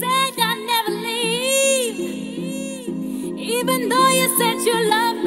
said I'd never leave, even though you said you loved me.